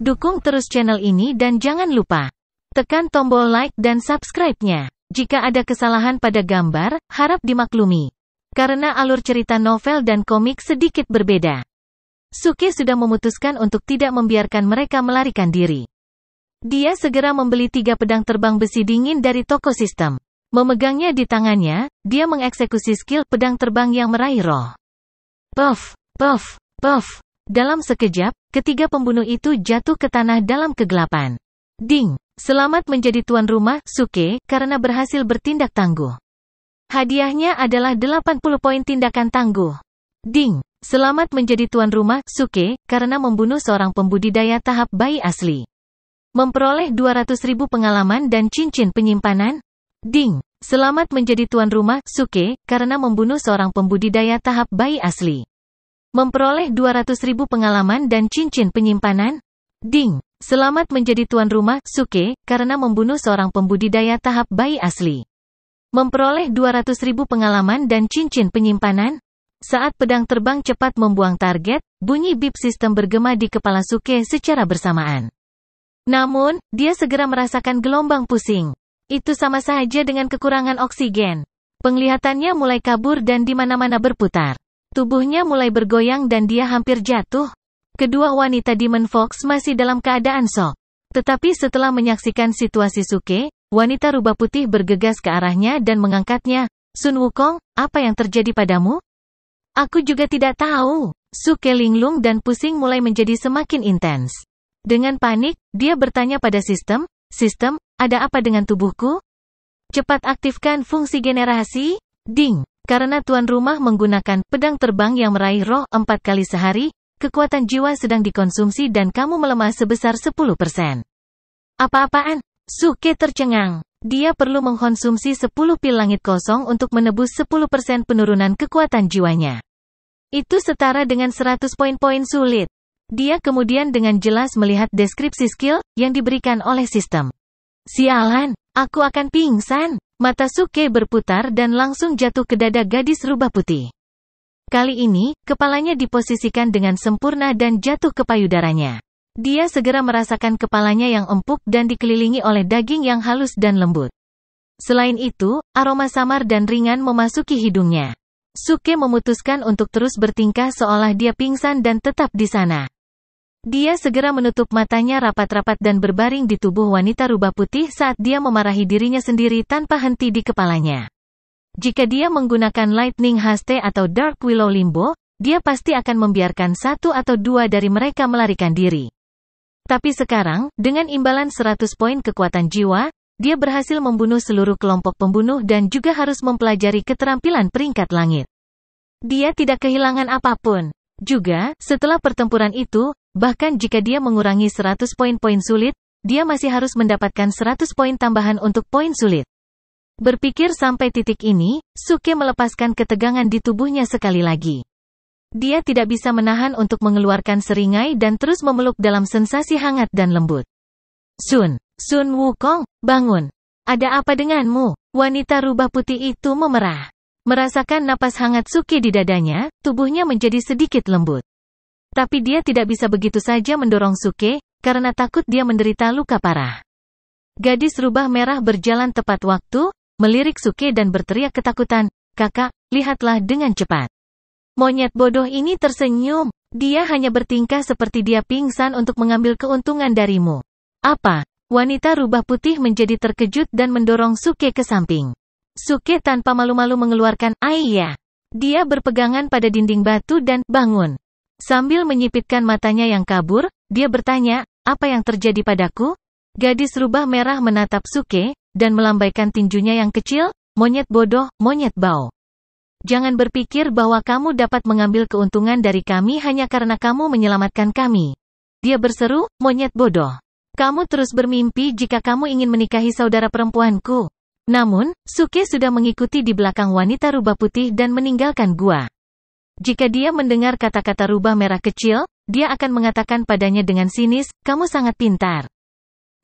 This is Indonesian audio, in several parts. Dukung terus channel ini dan jangan lupa tekan tombol like dan subscribe-nya. Jika ada kesalahan pada gambar, harap dimaklumi. Karena alur cerita novel dan komik sedikit berbeda. Su Ke sudah memutuskan untuk tidak membiarkan mereka melarikan diri. Dia segera membeli 3 pedang terbang besi dingin dari toko sistem. Memegangnya di tangannya, dia mengeksekusi skill pedang terbang yang meraih roh. Puff, puff, puff. Dalam sekejap, ketiga pembunuh itu jatuh ke tanah dalam kegelapan. Ding! Selamat menjadi tuan rumah, Su Ke, karena berhasil bertindak tangguh. Hadiahnya adalah 80 poin tindakan tangguh. Ding! Selamat menjadi tuan rumah, Su Ke, karena membunuh seorang pembudidaya tahap bayi asli. Memperoleh 200.000 pengalaman dan cincin penyimpanan. Ding! Selamat menjadi tuan rumah, Su Ke, karena membunuh seorang pembudidaya tahap bayi asli. Memperoleh 200.000 pengalaman dan cincin penyimpanan. Ding! Selamat menjadi tuan rumah, Su Ke, karena membunuh seorang pembudidaya tahap bayi asli. Memperoleh 200.000 pengalaman dan cincin penyimpanan. Saat pedang terbang cepat membuang target, bunyi bip sistem bergema di kepala Su Ke secara bersamaan. Namun, dia segera merasakan gelombang pusing. Itu sama saja dengan kekurangan oksigen. Penglihatannya mulai kabur dan di mana-mana berputar. Tubuhnya mulai bergoyang dan dia hampir jatuh. Kedua wanita Demon Fox masih dalam keadaan sok. Tetapi setelah menyaksikan situasi Su Ke, wanita rubah putih bergegas ke arahnya dan mengangkatnya. Sun Wukong, apa yang terjadi padamu? Aku juga tidak tahu. Su Ke linglung dan pusing mulai menjadi semakin intens. Dengan panik, dia bertanya pada sistem, "Sistem, ada apa dengan tubuhku? Cepat aktifkan fungsi generasi." Ding! Karena tuan rumah menggunakan pedang terbang yang meraih roh 4 kali sehari, kekuatan jiwa sedang dikonsumsi dan kamu melemah sebesar 10%. Apa-apaan? Su Ke tercengang. Dia perlu mengkonsumsi 10 pil langit kosong untuk menebus 10% penurunan kekuatan jiwanya. Itu setara dengan 100 poin-poin sulit. Dia kemudian dengan jelas melihat deskripsi skill yang diberikan oleh sistem. Sialan, aku akan pingsan. Mata Su Ke berputar dan langsung jatuh ke dada gadis rubah putih. Kali ini, kepalanya diposisikan dengan sempurna dan jatuh ke payudaranya. Dia segera merasakan kepalanya yang empuk dan dikelilingi oleh daging yang halus dan lembut. Selain itu, aroma samar dan ringan memasuki hidungnya. Su Ke memutuskan untuk terus bertingkah seolah dia pingsan dan tetap di sana. Dia segera menutup matanya rapat-rapat dan berbaring di tubuh wanita rubah putih saat dia memarahi dirinya sendiri tanpa henti di kepalanya. Jika dia menggunakan Lightning Haste atau Dark Willow Limbo, dia pasti akan membiarkan 1 atau 2 dari mereka melarikan diri. Tapi sekarang, dengan imbalan 100 poin kekuatan jiwa, dia berhasil membunuh seluruh kelompok pembunuh dan juga harus mempelajari keterampilan peringkat langit. Dia tidak kehilangan apapun. Juga, setelah pertempuran itu, bahkan jika dia mengurangi 100 poin-poin sulit, dia masih harus mendapatkan 100 poin tambahan untuk poin sulit. Berpikir sampai titik ini, Su Ke melepaskan ketegangan di tubuhnya sekali lagi. Dia tidak bisa menahan untuk mengeluarkan seringai dan terus memeluk dalam sensasi hangat dan lembut. Sun Wukong, bangun. Ada apa denganmu? Wanita rubah putih itu memerah. Merasakan napas hangat Su Ke di dadanya, tubuhnya menjadi sedikit lembut. Tapi dia tidak bisa begitu saja mendorong Su Ke, karena takut dia menderita luka parah. Gadis rubah merah berjalan tepat waktu, melirik Su Ke dan berteriak ketakutan, "Kakak, lihatlah dengan cepat." Monyet bodoh ini tersenyum, dia hanya bertingkah seperti dia pingsan untuk mengambil keuntungan darimu. Apa? Wanita rubah putih menjadi terkejut dan mendorong Su Ke ke samping. Su Ke tanpa malu-malu mengeluarkan "Aiya". Dia berpegangan pada dinding batu dan bangun. Sambil menyipitkan matanya yang kabur, dia bertanya, "Apa yang terjadi padaku?" Gadis rubah merah menatap Su Ke dan melambaikan tinjunya yang kecil, "Monyet bodoh, monyet bau. Jangan berpikir bahwa kamu dapat mengambil keuntungan dari kami hanya karena kamu menyelamatkan kami." Dia berseru, "Monyet bodoh. Kamu terus bermimpi jika kamu ingin menikahi saudara perempuanku." Namun, Su Ke sudah mengikuti di belakang wanita rubah putih dan meninggalkan gua. Jika dia mendengar kata-kata rubah merah kecil, dia akan mengatakan padanya dengan sinis, "Kamu sangat pintar."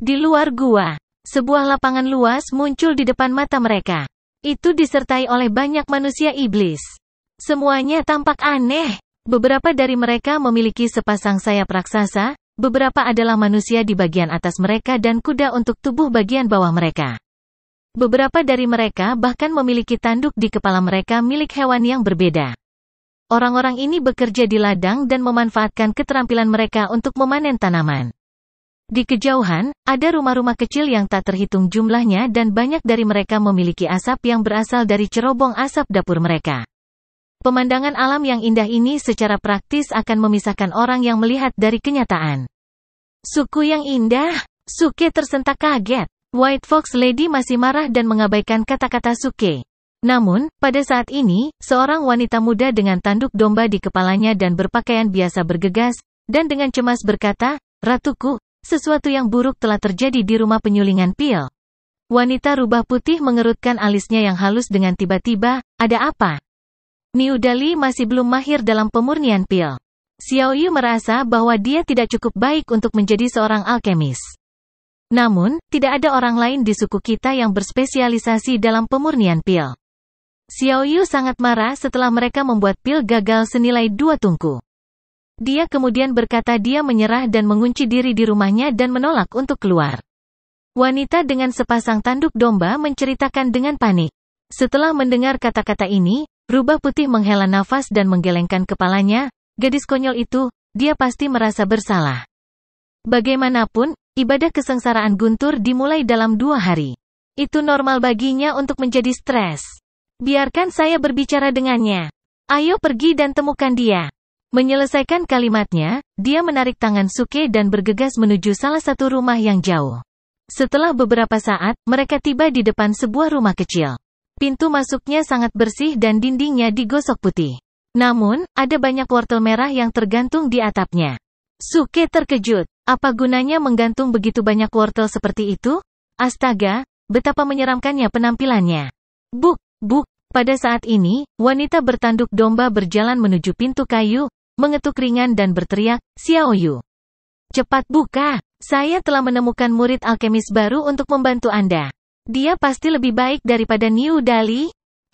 Di luar gua, sebuah lapangan luas muncul di depan mata mereka. Itu disertai oleh banyak manusia iblis. Semuanya tampak aneh. Beberapa dari mereka memiliki sepasang sayap raksasa, Beberapa adalah manusia di bagian atas mereka dan kuda untuk tubuh bagian bawah mereka. Beberapa dari mereka bahkan memiliki tanduk di kepala mereka milik hewan yang berbeda. Orang-orang ini bekerja di ladang dan memanfaatkan keterampilan mereka untuk memanen tanaman. Di kejauhan, ada rumah-rumah kecil yang tak terhitung jumlahnya dan banyak dari mereka memiliki asap yang berasal dari cerobong asap dapur mereka. Pemandangan alam yang indah ini secara praktis akan memisahkan orang yang melihat dari kenyataan. Suku yang indah, Su Ke tersentak kaget. White Fox Lady masih marah dan mengabaikan kata-kata Su Ke. Namun, pada saat ini, seorang wanita muda dengan tanduk domba di kepalanya dan berpakaian biasa bergegas, dan dengan cemas berkata, "Ratuku, sesuatu yang buruk telah terjadi di rumah penyulingan pil." Wanita rubah putih mengerutkan alisnya yang halus dengan tiba-tiba, "Ada apa?" Niu Dali masih belum mahir dalam pemurnian pil. Xiao Yu merasa bahwa dia tidak cukup baik untuk menjadi seorang alkemis. Namun, tidak ada orang lain di suku kita yang berspesialisasi dalam pemurnian pil. Xiao Yu sangat marah setelah mereka membuat pil gagal senilai 2 tungku. Dia kemudian berkata dia menyerah dan mengunci diri di rumahnya dan menolak untuk keluar. Wanita dengan sepasang tanduk domba menceritakan dengan panik. Setelah mendengar kata-kata ini, rubah putih menghela nafas dan menggelengkan kepalanya. Gadis konyol itu, dia pasti merasa bersalah. Bagaimanapun, ibadah kesengsaraan guntur dimulai dalam 2 hari. Itu normal baginya untuk menjadi stres. Biarkan saya berbicara dengannya. Ayo pergi dan temukan dia. Menyelesaikan kalimatnya, dia menarik tangan Su Ke dan bergegas menuju salah satu rumah yang jauh. Setelah beberapa saat, mereka tiba di depan sebuah rumah kecil. Pintu masuknya sangat bersih dan dindingnya digosok putih. Namun, ada banyak wortel merah yang tergantung di atapnya. Su Ke terkejut. Apa gunanya menggantung begitu banyak wortel seperti itu? Astaga, betapa menyeramkannya penampilannya. Buk, buk. Pada saat ini, wanita bertanduk domba berjalan menuju pintu kayu, mengetuk ringan dan berteriak, "Xiao Yu, cepat buka. Saya telah menemukan murid alkemis baru untuk membantu Anda. Dia pasti lebih baik daripada Niu Dali."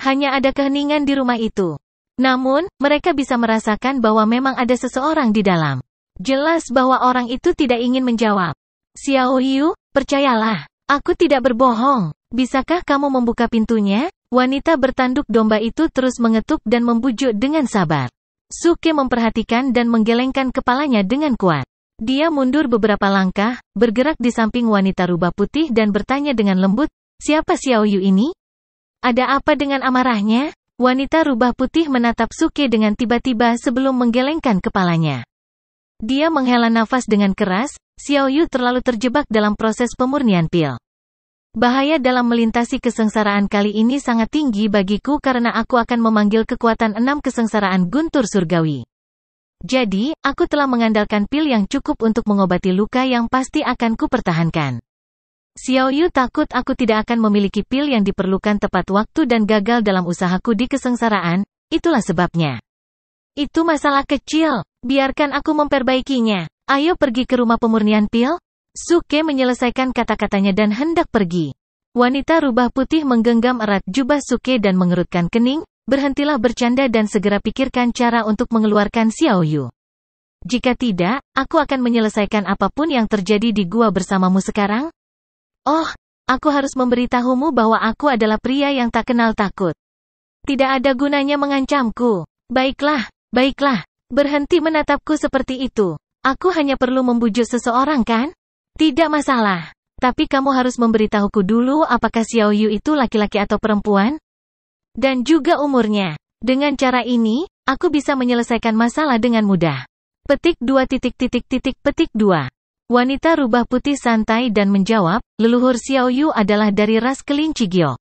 Hanya ada keheningan di rumah itu. Namun, mereka bisa merasakan bahwa memang ada seseorang di dalam. Jelas bahwa orang itu tidak ingin menjawab. "Xiao Yu, percayalah, aku tidak berbohong. Bisakah kamu membuka pintunya?" Wanita bertanduk domba itu terus mengetuk dan membujuk dengan sabar. Su Ke memperhatikan dan menggelengkan kepalanya dengan kuat. Dia mundur beberapa langkah, bergerak di samping wanita rubah putih dan bertanya dengan lembut, "Siapa Xiao Yu ini? Ada apa dengan amarahnya?" Wanita rubah putih menatap Su Ke dengan tiba-tiba sebelum menggelengkan kepalanya. Dia menghela nafas dengan keras. Xiao Yu terlalu terjebak dalam proses pemurnian pil. "Bahaya dalam melintasi kesengsaraan kali ini sangat tinggi bagiku karena aku akan memanggil kekuatan 6 kesengsaraan guntur surgawi. Jadi, aku telah mengandalkan pil yang cukup untuk mengobati luka yang pasti akan kupertahankan. Xiao Yu takut aku tidak akan memiliki pil yang diperlukan tepat waktu dan gagal dalam usahaku di kesengsaraan, itulah sebabnya." "Itu masalah kecil, biarkan aku memperbaikinya. Ayo pergi ke rumah pemurnian pil." Su Ke menyelesaikan kata-katanya dan hendak pergi. Wanita rubah putih menggenggam erat jubah Su Ke dan mengerutkan kening. "Berhentilah bercanda dan segera pikirkan cara untuk mengeluarkan Xiao Yu. Jika tidak, aku akan menyelesaikan apapun yang terjadi di gua bersamamu sekarang." "Oh, aku harus memberitahumu bahwa aku adalah pria yang tak kenal takut. Tidak ada gunanya mengancamku." "Baiklah, baiklah. Berhenti menatapku seperti itu. Aku hanya perlu membujuk seseorang kan?" "Tidak masalah. Tapi kamu harus memberitahuku dulu apakah Xiao Yu itu laki-laki atau perempuan. Dan juga umurnya. Dengan cara ini, aku bisa menyelesaikan masalah dengan mudah." (.) Wanita rubah putih santai dan menjawab, "Leluhur Xiao Yu adalah dari ras Kelinci Gio.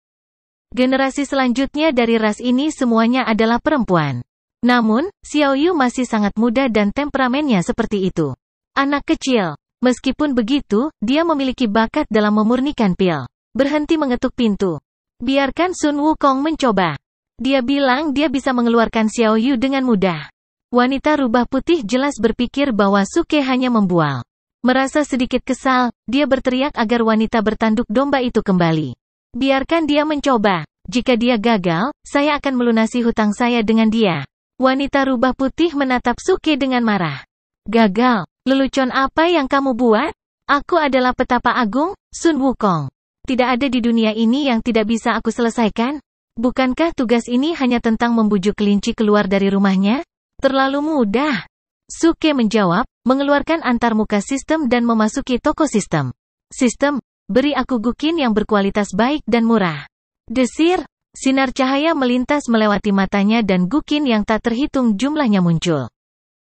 Generasi selanjutnya dari ras ini semuanya adalah perempuan. Namun, Xiao Yu masih sangat muda dan temperamennya seperti itu. Anak kecil. Meskipun begitu, dia memiliki bakat dalam memurnikan pil." "Berhenti mengetuk pintu. Biarkan Sun Wukong mencoba. Dia bilang dia bisa mengeluarkan Xiao Yu dengan mudah." Wanita rubah putih jelas berpikir bahwa Su Ke hanya membual. Merasa sedikit kesal, dia berteriak agar wanita bertanduk domba itu kembali. "Biarkan dia mencoba. Jika dia gagal, saya akan melunasi hutang saya dengan dia." Wanita rubah putih menatap Su Ke dengan marah. "Gagal, Lelucon apa yang kamu buat? Aku adalah petapa agung, Sun Wukong. Tidak ada di dunia ini yang tidak bisa aku selesaikan. Bukankah tugas ini hanya tentang membujuk kelinci keluar dari rumahnya? Terlalu mudah. Su Ke menjawab, mengeluarkan antarmuka sistem dan memasuki toko sistem. Sistem, beri aku gukin yang berkualitas baik dan murah. Desir, sinar cahaya melintas melewati matanya dan gukin yang tak terhitung jumlahnya muncul.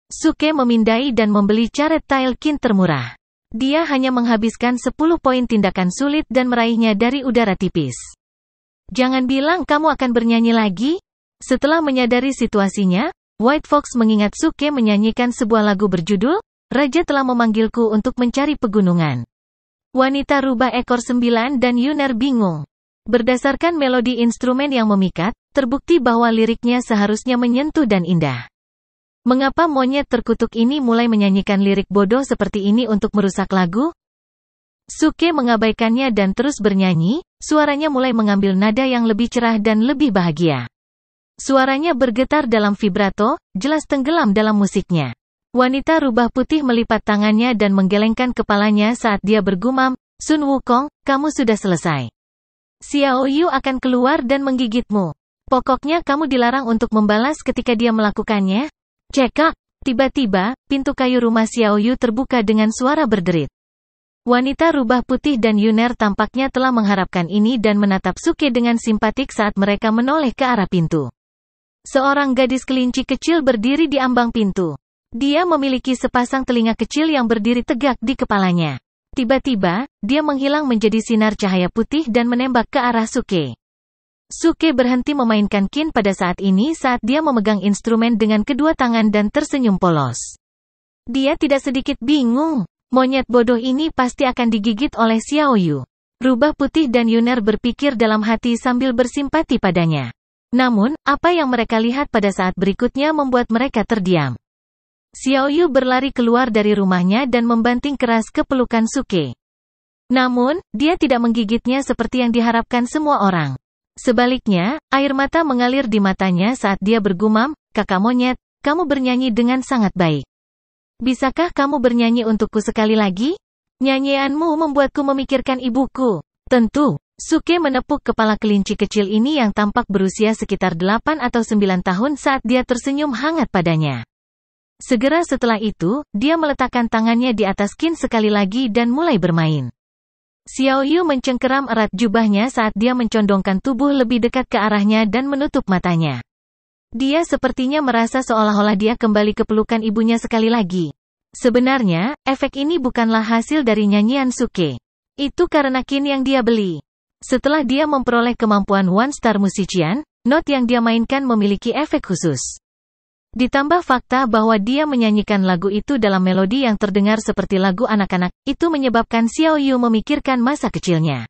Su Ke memindai dan membeli caret tile kin termurah. Dia hanya menghabiskan 10 poin tindakan sulit dan meraihnya dari udara tipis. Jangan bilang kamu akan bernyanyi lagi. Setelah menyadari situasinya, White Fox mengingat Su Ke menyanyikan sebuah lagu berjudul, Raja telah memanggilku untuk mencari pegunungan. Wanita rubah ekor 9 dan Yuner bingung. Berdasarkan melodi instrumen yang memikat, terbukti bahwa liriknya seharusnya menyentuh dan indah. Mengapa monyet terkutuk ini mulai menyanyikan lirik bodoh seperti ini untuk merusak lagu? Su Ke mengabaikannya dan terus bernyanyi, suaranya mulai mengambil nada yang lebih cerah dan lebih bahagia. Suaranya bergetar dalam vibrato, jelas tenggelam dalam musiknya. Wanita rubah putih melipat tangannya dan menggelengkan kepalanya saat dia bergumam, Sun Wukong, kamu sudah selesai. Xiao Yu akan keluar dan menggigitmu. Pokoknya kamu dilarang untuk membalas ketika dia melakukannya. Cekak, tiba-tiba, pintu kayu rumah Xiao Yu terbuka dengan suara berderit. Wanita rubah putih dan Yuner tampaknya telah mengharapkan ini dan menatap Su Ke dengan simpatik saat mereka menoleh ke arah pintu. Seorang gadis kelinci kecil berdiri di ambang pintu. Dia memiliki sepasang telinga kecil yang berdiri tegak di kepalanya. Tiba-tiba, dia menghilang menjadi sinar cahaya putih dan menembak ke arah Su Ke. Su Ke berhenti memainkan kin pada saat ini saat dia memegang instrumen dengan kedua tangan dan tersenyum polos. Dia tidak sedikit bingung. Monyet bodoh ini pasti akan digigit oleh Xiao Yu. Rubah putih dan Yuner berpikir dalam hati sambil bersimpati padanya. Namun, apa yang mereka lihat pada saat berikutnya membuat mereka terdiam. Xiao Yu berlari keluar dari rumahnya dan membanting keras ke pelukan Su Ke. Namun, dia tidak menggigitnya seperti yang diharapkan semua orang. Sebaliknya, air mata mengalir di matanya saat dia bergumam, "Kakak monyet, kamu bernyanyi dengan sangat baik. Bisakah kamu bernyanyi untukku sekali lagi? Nyanyianmu membuatku memikirkan ibuku." Tentu, Su Ke menepuk kepala kelinci kecil ini yang tampak berusia sekitar 8 atau 9 tahun saat dia tersenyum hangat padanya. Segera setelah itu, dia meletakkan tangannya di atas kin sekali lagi dan mulai bermain. Xiao Yu mencengkeram erat jubahnya saat dia mencondongkan tubuh lebih dekat ke arahnya dan menutup matanya. Dia sepertinya merasa seolah-olah dia kembali ke pelukan ibunya sekali lagi. Sebenarnya, efek ini bukanlah hasil dari nyanyian Su Ke. Itu karena kin yang dia beli. Setelah dia memperoleh kemampuan One Star Musician, not yang dia mainkan memiliki efek khusus. Ditambah fakta bahwa dia menyanyikan lagu itu dalam melodi yang terdengar seperti lagu anak-anak, itu menyebabkan Xiao Yu memikirkan masa kecilnya.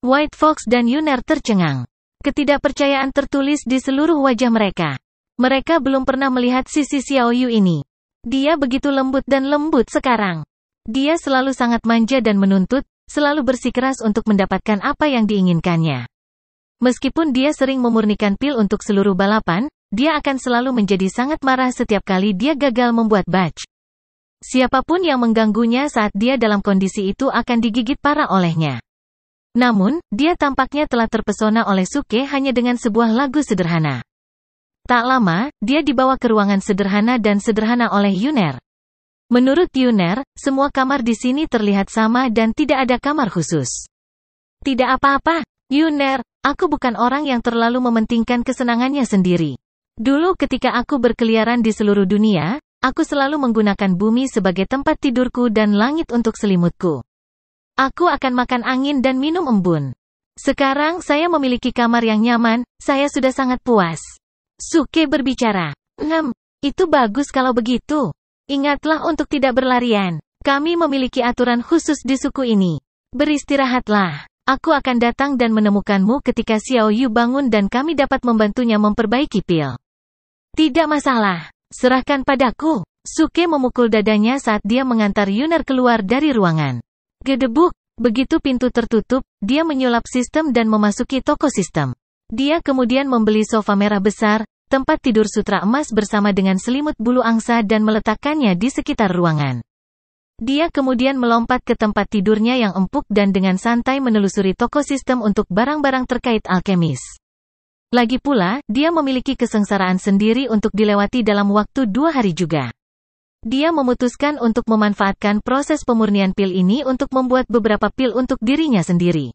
White Fox dan Yuner tercengang. Ketidakpercayaan tertulis di seluruh wajah mereka. Mereka belum pernah melihat sisi Xiao Yu ini. Dia begitu lembut dan lembut sekarang. Dia selalu sangat manja dan menuntut, selalu bersikeras untuk mendapatkan apa yang diinginkannya. Meskipun dia sering memurnikan pil untuk seluruh balapan, dia akan selalu menjadi sangat marah setiap kali dia gagal membuat batch. Siapapun yang mengganggunya saat dia dalam kondisi itu akan digigit parah olehnya. Namun, dia tampaknya telah terpesona oleh Su Ke hanya dengan sebuah lagu sederhana. Tak lama, dia dibawa ke ruangan sederhana dan sederhana oleh Yuner. Menurut Yuner, semua kamar di sini terlihat sama dan tidak ada kamar khusus. Tidak apa-apa, Yuner, aku bukan orang yang terlalu mementingkan kesenangannya sendiri. Dulu ketika aku berkeliaran di seluruh dunia, aku selalu menggunakan bumi sebagai tempat tidurku dan langit untuk selimutku. Aku akan makan angin dan minum embun. Sekarang saya memiliki kamar yang nyaman, saya sudah sangat puas. Su Ke berbicara. Itu bagus kalau begitu. Ingatlah untuk tidak berlarian. Kami memiliki aturan khusus di suku ini. Beristirahatlah. Aku akan datang dan menemukanmu ketika Xiao Yu bangun dan kami dapat membantunya memperbaiki pil. Tidak masalah, serahkan padaku. Su Ke memukul dadanya saat dia mengantar Yuner keluar dari ruangan. Gedebuk, begitu pintu tertutup, dia menyulap sistem dan memasuki toko sistem. Dia kemudian membeli sofa merah besar, tempat tidur sutra emas bersama dengan selimut bulu angsa dan meletakkannya di sekitar ruangan. Dia kemudian melompat ke tempat tidurnya yang empuk dan dengan santai menelusuri toko sistem untuk barang-barang terkait alkemis. Lagi pula, dia memiliki kesengsaraan sendiri untuk dilewati dalam waktu 2 hari juga. Dia memutuskan untuk memanfaatkan proses pemurnian pil ini untuk membuat beberapa pil untuk dirinya sendiri.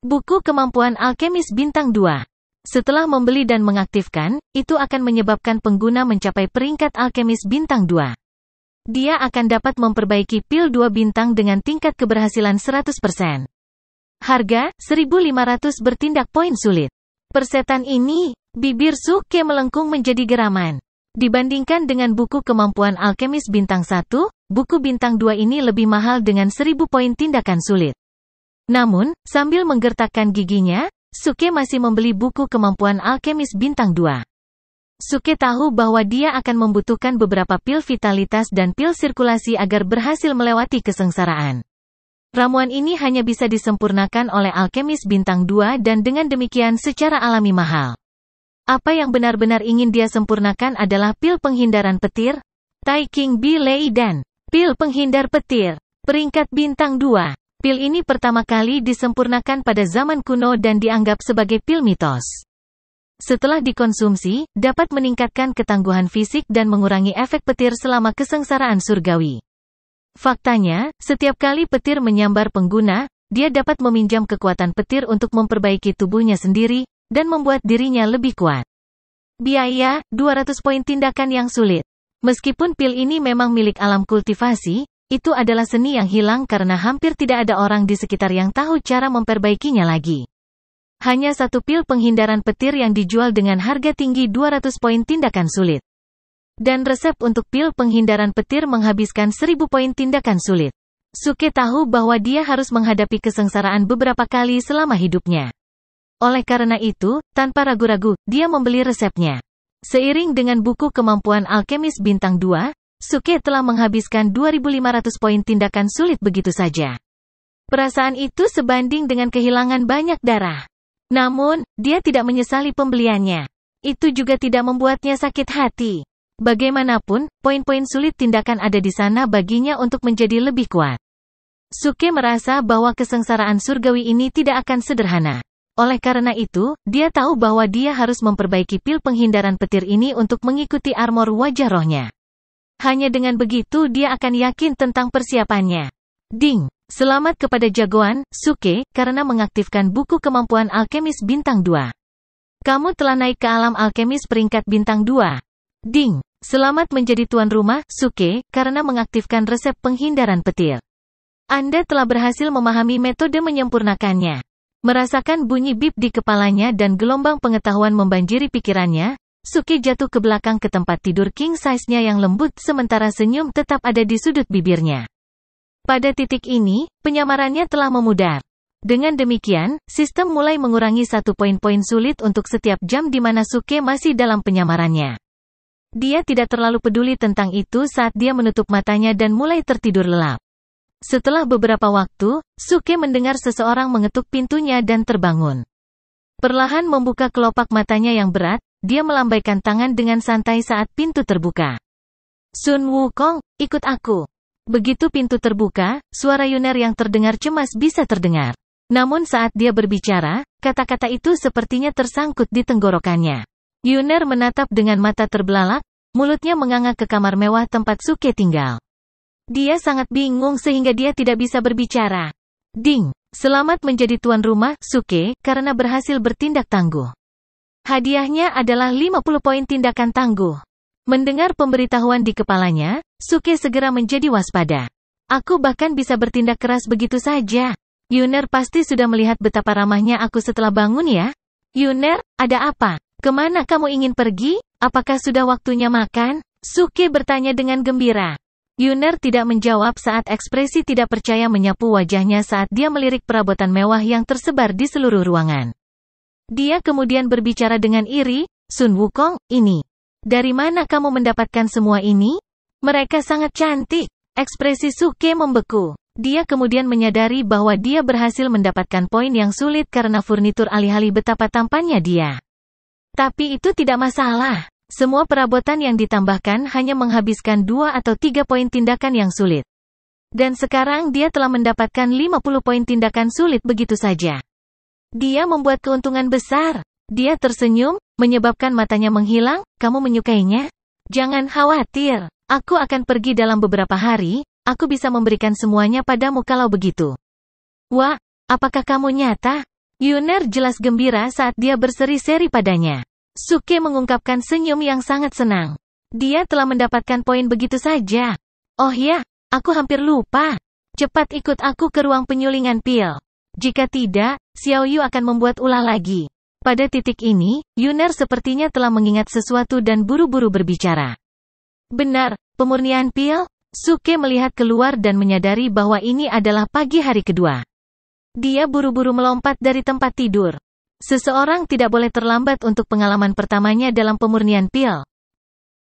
Buku Kemampuan Alkemis Bintang 2. Setelah membeli dan mengaktifkan, itu akan menyebabkan pengguna mencapai peringkat alkemis bintang 2. Dia akan dapat memperbaiki pil 2 bintang dengan tingkat keberhasilan 100%. Harga, 1.500 bertindak poin sulit. Persetan ini, bibir Su Ke melengkung menjadi geraman. Dibandingkan dengan buku kemampuan alkemis bintang 1, buku bintang 2 ini lebih mahal dengan 1.000 poin tindakan sulit. Namun, sambil menggertakkan giginya, Su Ke masih membeli buku kemampuan alkemis bintang 2. Su Ke tahu bahwa dia akan membutuhkan beberapa pil vitalitas dan pil sirkulasi agar berhasil melewati kesengsaraan. Ramuan ini hanya bisa disempurnakan oleh alkemis bintang 2 dan dengan demikian secara alami mahal. Apa yang benar-benar ingin dia sempurnakan adalah pil penghindaran petir, Tai King Bi Lei dan pil penghindar petir, peringkat bintang 2. Pil ini pertama kali disempurnakan pada zaman kuno dan dianggap sebagai pil mitos. Setelah dikonsumsi, dapat meningkatkan ketangguhan fisik dan mengurangi efek petir selama kesengsaraan surgawi. Faktanya, setiap kali petir menyambar pengguna, dia dapat meminjam kekuatan petir untuk memperbaiki tubuhnya sendiri, dan membuat dirinya lebih kuat. Biaya, 200 poin tindakan yang sulit. Meskipun pil ini memang milik alam kultivasi, itu adalah seni yang hilang karena hampir tidak ada orang di sekitar yang tahu cara memperbaikinya lagi. Hanya satu pil penghindaran petir yang dijual dengan harga tinggi 200 poin tindakan sulit. Dan resep untuk pil penghindaran petir menghabiskan 1.000 poin tindakan sulit. Su Ke tahu bahwa dia harus menghadapi kesengsaraan beberapa kali selama hidupnya. Oleh karena itu, tanpa ragu-ragu, dia membeli resepnya. Seiring dengan buku kemampuan alkemis bintang 2, Su Ke telah menghabiskan 2.500 poin tindakan sulit begitu saja. Perasaan itu sebanding dengan kehilangan banyak darah. Namun, dia tidak menyesali pembeliannya. Itu juga tidak membuatnya sakit hati. Bagaimanapun, poin-poin sulit tindakan ada di sana baginya untuk menjadi lebih kuat. Su Ke merasa bahwa kesengsaraan surgawi ini tidak akan sederhana. Oleh karena itu, dia tahu bahwa dia harus memperbaiki pil penghindaran petir ini untuk mengikuti armor wajah rohnya. Hanya dengan begitu dia akan yakin tentang persiapannya. Ding! Selamat kepada jagoan, Su Ke, karena mengaktifkan buku kemampuan alkemis bintang 2. Kamu telah naik ke alam alkemis peringkat bintang 2. Ding! Selamat menjadi tuan rumah, Su Ke, karena mengaktifkan resep penghindaran petir. Anda telah berhasil memahami metode menyempurnakannya. Merasakan bunyi bip di kepalanya dan gelombang pengetahuan membanjiri pikirannya, Su Ke jatuh ke belakang ke tempat tidur king size-nya yang lembut sementara senyum tetap ada di sudut bibirnya. Pada titik ini, penyamarannya telah memudar. Dengan demikian, sistem mulai mengurangi 1 poin-poin sulit untuk setiap jam di mana Su Ke masih dalam penyamarannya. Dia tidak terlalu peduli tentang itu saat dia menutup matanya dan mulai tertidur lelap. Setelah beberapa waktu, Su Ke mendengar seseorang mengetuk pintunya dan terbangun. Perlahan membuka kelopak matanya yang berat, dia melambaikan tangan dengan santai saat pintu terbuka. Sun Wukong, ikut aku. Begitu pintu terbuka, suara Yuner yang terdengar cemas bisa terdengar. Namun saat dia berbicara, kata-kata itu sepertinya tersangkut di tenggorokannya. Yuner menatap dengan mata terbelalak, mulutnya menganga ke kamar mewah tempat Su Ke tinggal. Dia sangat bingung sehingga dia tidak bisa berbicara. Ding! Selamat menjadi tuan rumah, Su Ke, karena berhasil bertindak tangguh. Hadiahnya adalah 50 poin tindakan tangguh. Mendengar pemberitahuan di kepalanya, Su Ke segera menjadi waspada. Aku bahkan bisa bertindak keras begitu saja. Yuner pasti sudah melihat betapa ramahnya aku setelah bangun ya. Yuner, ada apa? Kemana kamu ingin pergi? Apakah sudah waktunya makan? Su Ke bertanya dengan gembira. Yuner tidak menjawab saat ekspresi tidak percaya menyapu wajahnya saat dia melirik perabotan mewah yang tersebar di seluruh ruangan. Dia kemudian berbicara dengan iri, Sun Wukong, ini. Dari mana kamu mendapatkan semua ini? Mereka sangat cantik. Ekspresi Su Ke membeku. Dia kemudian menyadari bahwa dia berhasil mendapatkan poin yang sulit karena furnitur alih-alih betapa tampannya dia. Tapi itu tidak masalah. Semua perabotan yang ditambahkan hanya menghabiskan 2 atau 3 poin tindakan yang sulit. Dan sekarang dia telah mendapatkan 50 poin tindakan sulit begitu saja. Dia membuat keuntungan besar. Dia tersenyum, menyebabkan matanya menghilang. Kamu menyukainya? Jangan khawatir. Aku akan pergi dalam beberapa hari. Aku bisa memberikan semuanya padamu kalau begitu. Wah, apakah kamu nyata? Yuner jelas gembira saat dia berseri-seri padanya. Su Ke mengungkapkan senyum yang sangat senang. Dia telah mendapatkan poin begitu saja. Oh ya, aku hampir lupa. Cepat ikut aku ke ruang penyulingan pil. Jika tidak, Xiao Yu akan membuat ulah lagi. Pada titik ini, Yuner sepertinya telah mengingat sesuatu dan buru-buru berbicara. Benar, pemurnian pil? Su Ke melihat keluar dan menyadari bahwa ini adalah pagi hari kedua. Dia buru-buru melompat dari tempat tidur. Seseorang tidak boleh terlambat untuk pengalaman pertamanya dalam pemurnian pil.